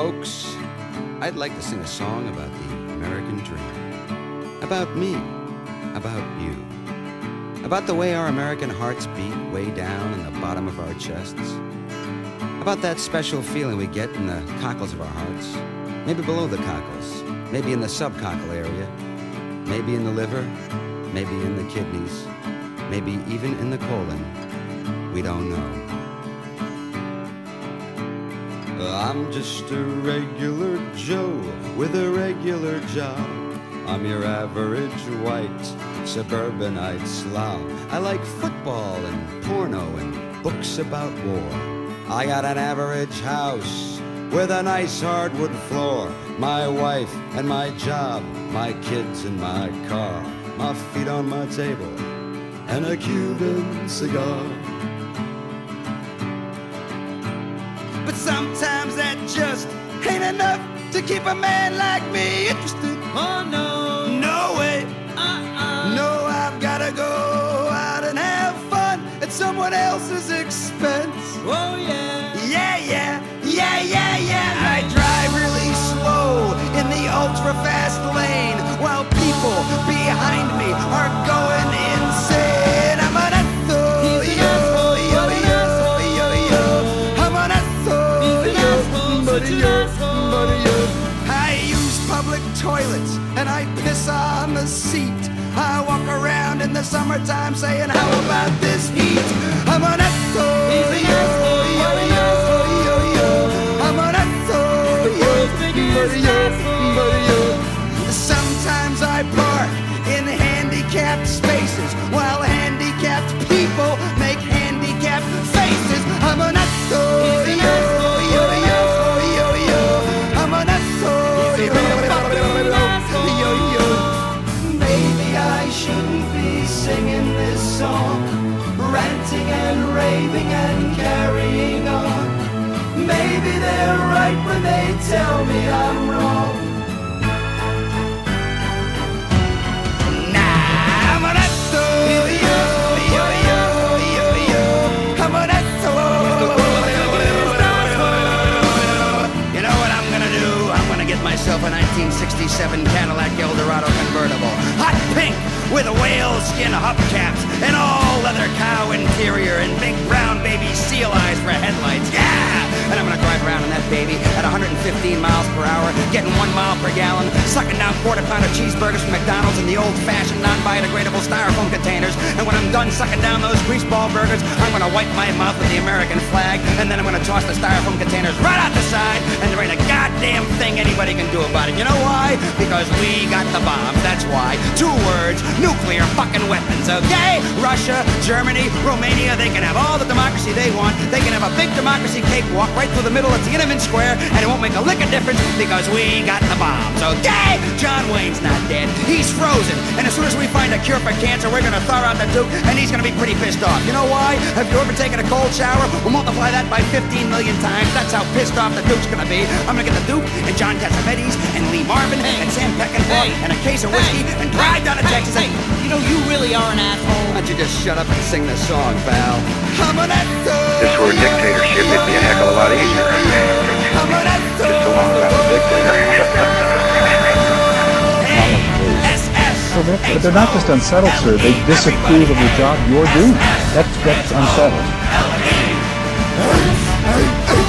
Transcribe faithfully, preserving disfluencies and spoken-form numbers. Folks, I'd like to sing a song about the American dream. About me, about you. About the way our American hearts beat way down in the bottom of our chests. About that special feeling we get in the cockles of our hearts. Maybe below the cockles, maybe in the subcockle area, maybe in the liver, maybe in the kidneys, maybe even in the colon. We don't know. I'm just a regular Joe with a regular job. I'm your average white suburbanite slob. I like football and porno and books about war. I got an average house with a nice hardwood floor. My wife and my job, my kids and my car. My feet on my table and a Cuban cigar. But sometimes that just ain't enough to keep a man like me interested. Oh no, no way, uh-uh. No, I've gotta go out and have fun at someone else's expense. Oh yeah, yeah, yeah, yeah, yeah, yeah. I drive really slow in the ultra fast lane while people behind me are going insane. I'm an asshole, yo, yo, yo, yo, yo. I'm an asshole. I use public toilets and I piss on the seat. I walk around in the summertime saying, how about this heat? I'm an asshole, yo, yo, yo, yo. I'm an asshole, yo, yo, yo. Sometimes I park in handicapped spaces while handicapped people make handicapped faces. I'm an asshole, yo. Singing this song, ranting and raving and carrying on. Maybe they're right when they tell me I'm wrong. Nah, I'm an asshole, yo, yo, yo, yo, yo. I'm an asshole. You know what I'm gonna do? I'm gonna get myself a nineteen sixty-seven Cadillac Eldorado convertible. Hot pink! With whale skin hubcaps and all leather cow interior and big brown baby seal eyes for headlights. Yeah! And I'm gonna drive around in that baby at one hundred fifteen miles per hour, getting one mile per gallon, sucking down quarter pounder cheeseburgers from McDonald's in the old-fashioned non-biodegradable styrofoam containers. And when I'm done sucking down those greaseball burgers, I'm gonna wipe my mouth with the American flag, and then I'm gonna toss the styrofoam containers right out the side, and there ain't a goddamn thing anybody can do about it. You know why? Because we got the bombs, that's why. Two words. Nuclear fucking weapons, okay? Russia, Germany, Romania, they can have all the democracy they want. They can have a big democracy cakewalk right through the middle of Tiananmen Square, and it won't make a lick of difference because we got the bombs, okay? John Wayne's not dead. He's frozen. And as soon as we find a cure for cancer, we're gonna thaw out the Duke, and he's gonna be pretty pissed off. You know why? Have you ever taken a cold shower? We'll multiply that by fifteen million times. That's how pissed off the Duke's gonna be. I'm gonna get the Duke and John Casamedi's and Lee Marvin and Sam Peckinpah and a case of whiskey and drive down to Texas. You know, you really are an asshole. Why don't you just shut up and sing this song, pal? If this were a dictatorship, it'd be a heck of a lot easier. Just so long as I'm a dictator. But they're not just unsettled, sir. They disapprove of the job you're doing. That's what's unsettled.